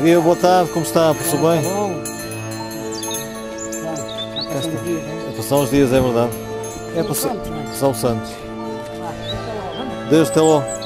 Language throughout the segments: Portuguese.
Viu, boa tarde, como está? Passou bem? É passar uns dias, é verdade. É passar os santos. Deus, até logo.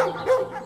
No, no.